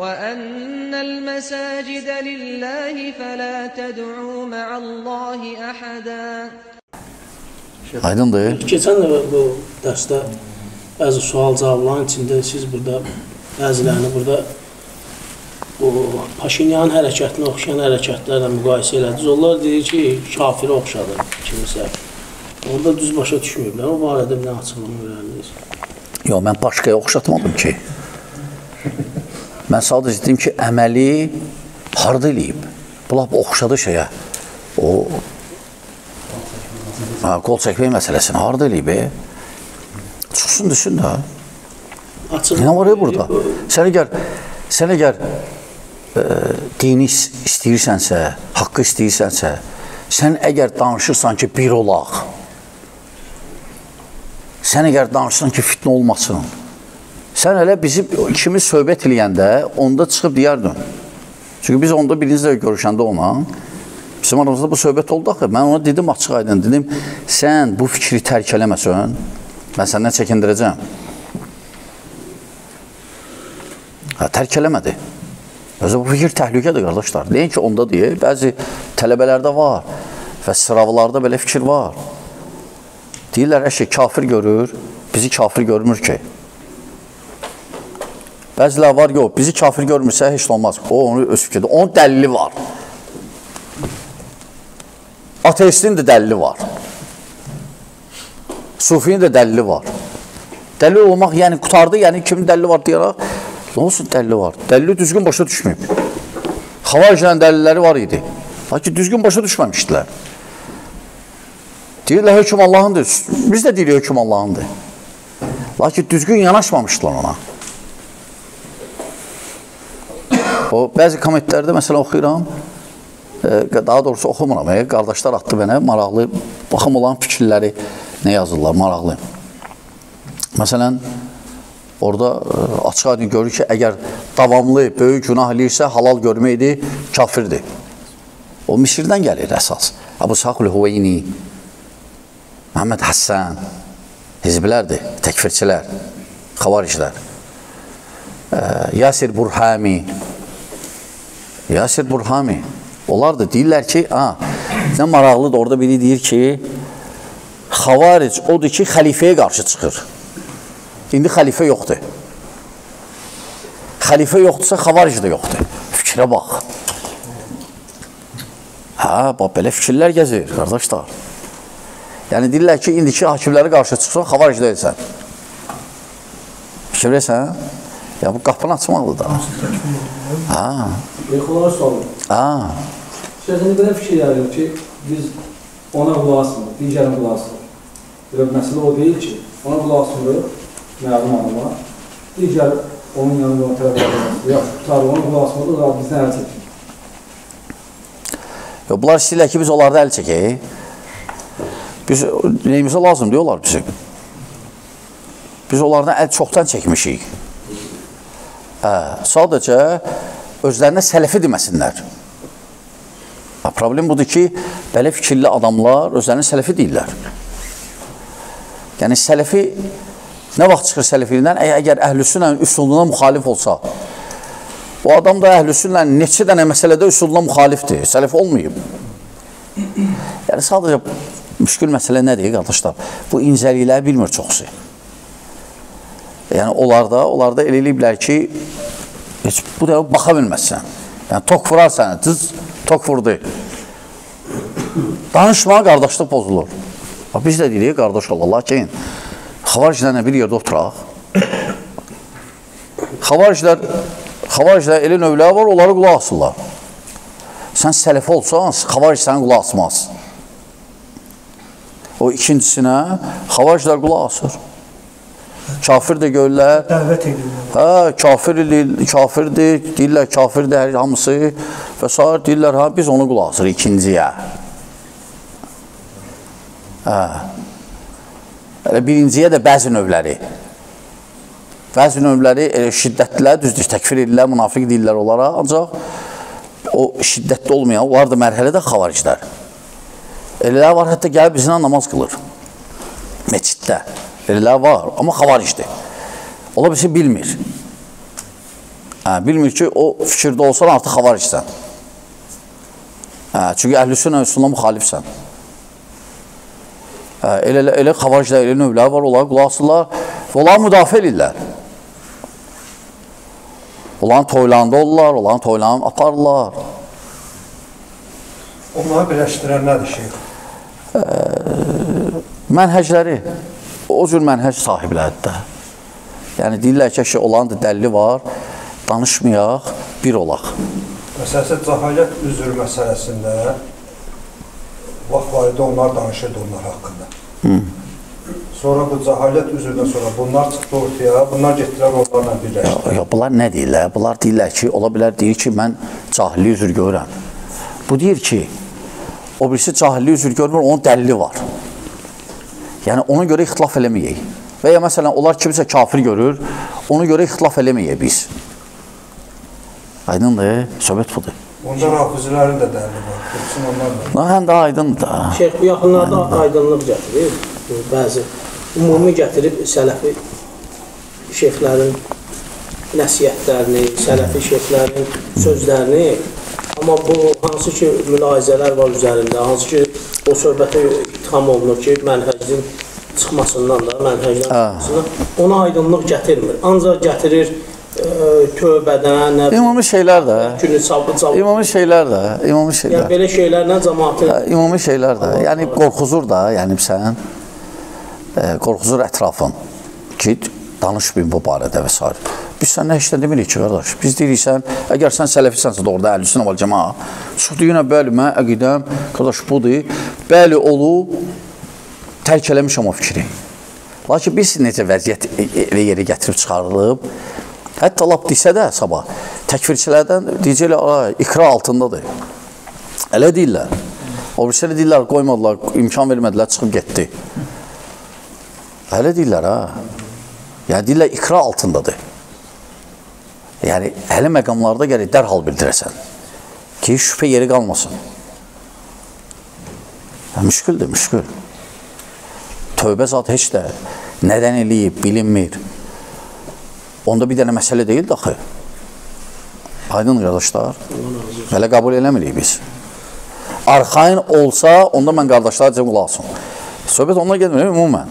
وَأَنَّ الْمَسَاجِدَ لِلَّهِ فَلَا تَدْعُوا مَعَ اللّٰهِ أَحَدًا. Aydın dayı. Geçen de bu dərsdə bəzi sual cavabların içində siz burada bəzilərini burada Paşinyanın hərəkətini oxşayan hərəkətlərlə müqayisə elədiniz. Onlar deyir ki, kafirə oxşadır kimisə. Orada düz başa düşməyiblər. O barədə nə açıqlama verərdiniz? Yox, mən başqaya oxşatmadım ki. Mən sadəcə dedim ki, əməli harda eləyib. Bu lap oxşadı şeyə. O qol çəkmək məsələsini harda eləyib? Çıxsın, düşsün də. Nə var ya burada? Sən əgər dini istəyirsənsə, haqqı istəyirsənsə, sən əgər danışırsan ki, bir olaq, sən əgər danışırsan ki, fitnə olmasın, sən hələ bizim kimi söhbət eləyəndə onda çıxıb deyərdin. Çünki biz onda birinizlə görüşəndə ona, bizim aramızda bu söhbət oldu axı, mən ona dedim, açıq aydın, dedim, sən bu fikri tərk eləməsən, mən səndən çəkindirəcəm. Tərk eləmədi. Özə bu fikir təhlükədir, qardaşlar. Deyin ki, onda deyək, bəzi tələbələrdə var və sıravlarda belə fikir var. Deyirlər, əşi, kafir görür, bizi kafir görmür ki. Bəzilər var, yox, bizi kafir görmürsə, heç nə olmaz. O, onu öz fikirdir. Onun dəlili var. Ateistin də dəlili var. Sufinin də dəlili var. Dəlil olmaq, yəni qutardı, yəni kimin dəlili var deyərək, nə olsun dəlili var? Dəlili düzgün başa düşməyib. Xəvariclərin dəlilləri var idi. Lakin düzgün başa düşməmişdilər. Deyirlər, hökum Allahındır. Biz də deyirik, hökum Allahındır. Lakin düzgün yanaşmamışdılar ona. O, bəzi kommentlərdə, məsələn, oxuyuram, daha doğrusu oxumuram, qardaşlar atdı mənə, maraqlı, baxım olan fikirləri nə yazırlar, maraqlı. Məsələn, orada açıq aydın görür ki, əgər davamlı, böyük günah eləyirsə, halal görməkdir, kafirdir. O, Misirdən gəlir əsas. Əbu Saqul Hüveyni, Məhəmməd Həssən, hizbilərdir, təkfirçilər, xəvariclər. Yasir Burhami. Onlar da deyirlər ki, nə maraqlıdır, orada biri deyir ki, xəvaric odur ki, xəlifəyə qarşı çıxır. İndi xəlifə yoxdur. Xəlifə yoxdursa, xəvaric də yoxdur. Fikrə bax. Hə, bax, belə fikirlər gəzir, qardaşlar. Yəni, deyirlər ki, indiki hakimləri qarşı çıxsan, xəvaric də etsən. Fikir verəsən, ya bu qapını açmaqdır da. Hə. Elxulara sualım. Hə. Şəhəzəni belə fikir yayılır ki, biz ona qulasındır, digərin qulasındır. Və məsələ o deyil ki, ona qulasındır. Məlum anıma, digər onun yanında olan tərəf edilməsi, yox, tutarlı onun qulasmadır, o da bizdən əl çəkin. Yox, bunlar istəyirlər ki, biz onlarda əl çəkək. Biz, neyimizə lazım deyirlər bizim. Biz onlardan əl çoxdan çəkmişik. Sadəcə, özlərinə sələfi deməsinlər. Problem budur ki, belə fikirli adamlar özlərinə sələfi deyirlər. Yəni, sələfi... Nə vaxt çıxır sələfiyyədən? Əgər əhlüsünlə üsuluna müxalif olsa, o adam da əhlüsünlə neçə dənə məsələdə üsuluna müxalifdir, sələfi olmayıb. Yəni, sadəcə müşkül məsələ nədir, qardaşlar? Bu incəlikləri bilmir çoxsu. Yəni, onlarda elə eləyiblər ki, heç bu dəvə baxa bilməzsən. Yəni, tok vurarsan, cız, tok vurdu. Danışma, qardaşlıq pozulur. Biz də deyirik, qardaş ol, lakin... Xəvariclərlə bir yerdə oturaq. Xəvariclər elə növləyə var, onları qulaq asırlar. Sən sələfi olsan, xəvaric səni qulaq asmaz. O ikincisinə xəvariclər qulaq asır. Kafir də görürlər. Dəvət edirlər. Hə, kafirdir, deyirlər kafirdir hamısı və s. deyirlər, biz onu qulaq asırıq ikinciyə. Hə. Birinciyə də bəzi növləri şiddətlə, düzdür, təkfir edirlər, münafiq deyirlər onlara, ancaq o şiddətli olmayan, onlar da mərhələdə xəvariclər. Elələr var, hətta gəlib bizimlə namaz qılır, meçiddə. Elələr var, amma xəvaricdir. Ola bir şey bilmir. Bilmir ki, o fikirdə olsan artıq xəvaricsən. Çünki əhlüsünnə üsuluna müxalifsən. Elə xəvariclər, elə növləri var, onları qulaq asırlar və onları müdafiə edirlər. Onların toylanında olurlar, onların toylanını aparırlar. Onları birləşdirən nədir şeyh? Mənhəcləri, o cür mənhəc sahibləridir. Yəni, deyirlər ki, olan da dəlli var, danışmayaq, bir olaq. Məsələn, cahaliyyət üzr məsələsində vaxt-vaxtında onlar danışırdı onlar haqqında. Sonra bu cahaliyyət üzrdən sonra bunlar çıxdı ortaya, bunlar getdilər onlarla birləşdi. Yox, bunlar nə deyirlər? Bunlar deyirlər ki, ola bilər, deyir ki, mən cahilli üzr görürəm. Bu deyir ki, o birisi cahilli üzr görmür, onun dəlli var. Yəni, ona görə ixtilaf eləməyək. Və ya məsələn, onlar kimsə kafir görür, ona görə ixtilaf eləməyək biz. Aydındır, söhbət budur. Onda rafizilərin də dəlli var, hepsin onlardır. Həm də aydındır da. Şeyh, bu yaxınlarda aydınlıq gətirir, bəzi. Ümumi gətirib sələfi şeyxlərin nəsiyyətlərini, sələfi şeyxlərin sözlərini, amma bu hansı ki mülahizələr var üzərində, hansı ki o söhbətə ittiham olunur ki, mənhəcin çıxmasından da, mənhəcdən çıxmasından, ona aydınlıq gətirmir. Ancaq gətirir tövbədən, İmami şeylər də, İmami şeylər də, İmami şeylər də, belə şeylərlə cəmaatı, İmami şeylər də, yəni qorxuzur da, yəni sən qorxuzur ətrafın ki, danışmayın bu barədə və s. Biz sən nə işlən demirik ki, qardaş? Biz deyirik sən, əgər sən sələfisənsə doğruda əhlüsünnə vəl cəmaət, çıxdı yenə bəli, mən əqidəm, qardaş budur, bəli olub, tərk eləmişəm o fikri. Lakin biz necə vəziyyət və yeri gətirib çıxarılıb, hətta lap desə də sabah, təkfirçilərdən deyəcəklər, iqra altındadır. Elə deyirlər. O birisi elə deyirlər, qoymadılar, imkan vermədilər, çıxıb getdi. Hələ deyirlər, yəni deyirlər, iqra altındadır. Yəni, hələ məqamlarda gələk, dərhal bildirəsən ki, şübhə yeri qalmasın. Müşküldür, müşkül. Tövbə zat heç də nədən eləyib, bilinmir. Onda bir dənə məsələ deyil daxı. Aydın qardaşlar, belə qəbul eləmirik biz. Arxain olsa, onda mən qardaşlar cəm qulaqsın. Söhbət ondan gəlmir, ümumən.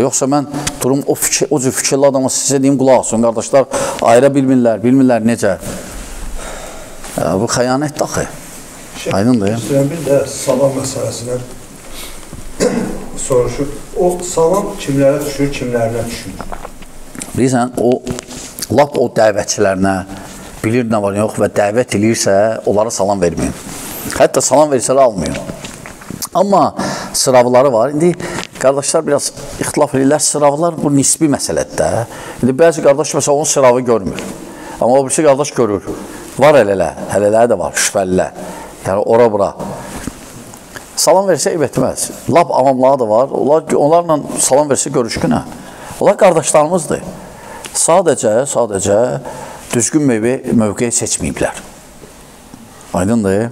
Yoxsa mən durum o cür fikirli adama sizə deyim, qulaq olsun, qardaşlar ayrı bilmirlər, bilmirlər necə. Bu xəyanət daxı. Aydındır. Bir də salam məsələsindən soruşur. O salam kimlərə düşür, kimlərlə düşür? Bilirsən, lap o dəvətçilərinə bilir nə var, yox və dəvət edirsə, onlara salam verməyin. Hətta salam verirsə, almayın. Amma sıravları var. İndi qardaşlar biraz ixtilaf edirlər, sıravlar bu nisbi məsələdir də. İndi bəzi qardaş məsələ onun sıravı görmür, amma o birisi qardaş görür. Var elələ, elələ də var, şübhəlilə, yəni ora-bura. Salam versə eyb etməz, lab avamlığa da var, onlarla salam versə görüşkünə. Onlar qardaşlarımızdır, sadəcə düzgün mövqeyi seçməyiblər. Aydındır.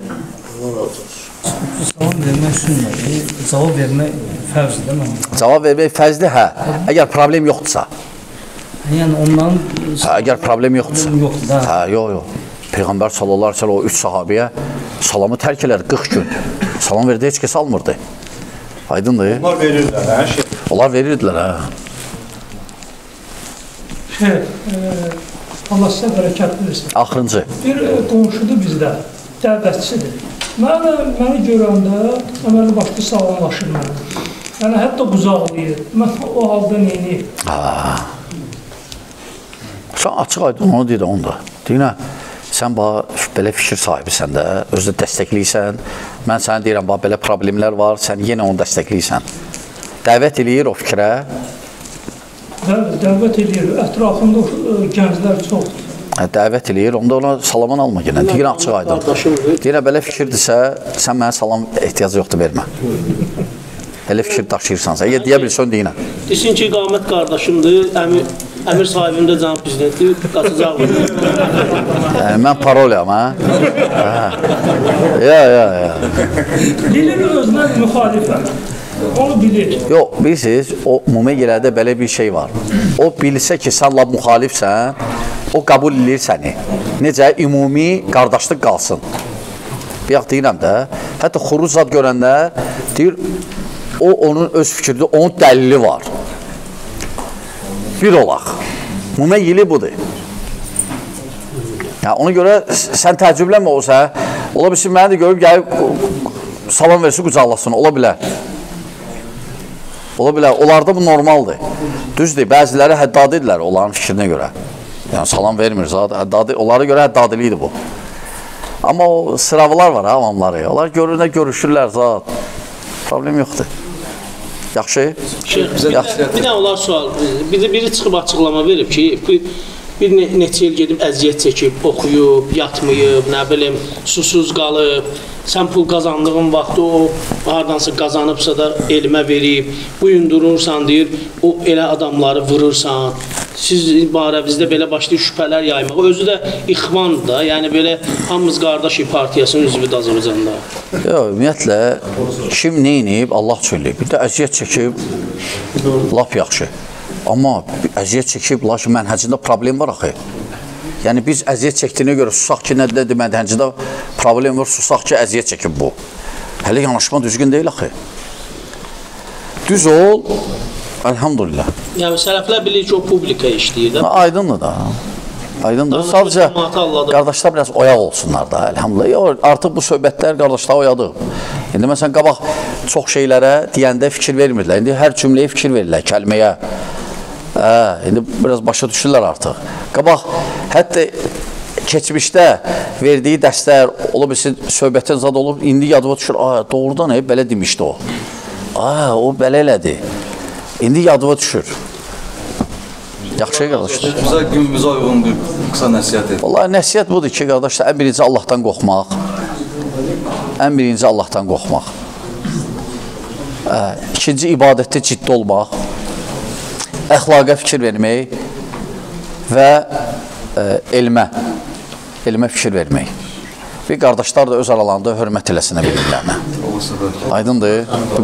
Cavab vermək sünnədir, cavab vermək fərzdir, değil mi? Cavab vermək fərzdir, hə, əgər problem yoxdursa. Yəni, ondan... Əgər problem yoxdursa. Hə, yox. Peyğəmbər sallallahu aleyhi və səlləm o üç sahabiyə salamı tərk elər 40 gün. Salam verdi, heç kəs almırdı. Aydındır. Onlar verirdilər, hə, şey? Onlar verirdilər, hə. Şey, Allah sizə bərəkət bilirsin. Axırıncı. Bir qonşudur bizdə, dəvətçidir. Məni görəndə əməli başqa salamlaşır mənə. Yəni, hətta quzaqlayır. Mən o halda neyini? Sən açıq aydın, onu deyir də, onu da. Deyinə, sən belə fikir sahibisən də, özdə dəstəkliysən. Mən sənə deyirəm, belə problemlər var, sən yenə onu dəstəkliysən. Dəvət eləyir o fikrə. Dəvət eləyir, ətrafında gənclər çoxdur. Dəvət eləyir, onda ona salaman alma yenə, deyirə açıq aydın. Deyirə, belə fikirdirsə, sən mənə salam ehtiyacı yoxdur, vermə. Elə fikir daşıyırsansa, deyə bilsən, deyinə. Desin ki, Qamət qardaşımdır, əmir sahibim də cənab prezidentdir, qaçacaq mı? Mən parolyam, hə? Dilir özünə müxalifəm, onu bilir. Yox, bilirsiniz, o ümumiyyələrdə belə bir şey var. O bilsə ki, sən lab müxalifsən, o kabul edir səni. Necə? Ümumi qardaşlıq qalsın. Biyaq deyirəm də, hətta xoruz zad görəndə, deyir, o onun öz fikirdir, onun dəlili var. Bir olaq. Müməyyili budur. Yəni, ona görə sən təəccüblənmə olsa, ola bilsin, mənə də görüb gəlib, salam versin, qucaqlasın, ola bilər. Ola bilər, onlarda bu normaldır. Düzdür, bəziləri həddad edirlər onların fikrinə görə. Yəni, salam vermir, onlara görə həddadiliyidir bu. Amma o sıravılar var, avamları. Onlar görürlər, görüşürlər, zat. Problem yoxdur. Yaxşı? Bir də onlar sual, biri çıxıb açıqlama verib ki, bir neçə il gedib əziyyət çəkib, oxuyub, yatmayıb, nə bilim, susuz qalıb, sən pul qazandığın vaxtı o haradansa qazanıbsa da elmə verib, buyundurursan deyir, o elə adamları vurursan, siz barəvizdə belə başlayıb şübhələr yaymaq, özü də ixvandır da, yəni belə hamımız qardaşı partiyasının üzvüdür Azərbaycanda. Yox, ümumiyyətlə, kim neynəyib, Allah çöyləyib, bir də əziyyət çəkib, lap yaxşı. Amma əziyyət çəkib, lakin mənhəcində problem var axı. Yəni, biz əziyyət çəkdiyinə görə susaq ki, nədir mənhəcində problem var, susaq ki, əziyyət çəkib bu. Hələ yanaşma düzgün deyil axı. Düz ol, əlhamdülillah. Yəni, sələflər bilir ki, o publika işləyir də. Aydındır da. Aydındır. Sadəcə, qardaşlar biraz oyaq olsunlar da, əlhamdülillah. Artıq bu söhbətlər qardaşlar oyadır. İndi, məsələn, qabaq çox şeylərə deyəndə fikir vermirlər. İndi hər cümləyə fikir verirlər, kəlməyə. İndi biraz başa düşürlər artıq. Qabaq, hətta keçmişdə verdiyi dəstər, ola bilsin, söhbətin zad olub, indi yadıma düşür, doğrudan belə demişdi o. O belə elədi. İndi yadıma düşür. Yaxşı, qardaşlar. Bizə günümüzə uyğun bir qısa nəsiyyət edir. Vallahi nəsiyyət budur ki, qardaşlar, ən birinci Allahdan qorxmaq. Ən birinci Allahdan qorxmaq. İkinci, ibadətdə ciddi olmaq. Əxlaqa fikir vermək və elmə fikir vermək. Bir qardaşlar da öz aralarında hörmət eləsinə bilirlər. Aydındır.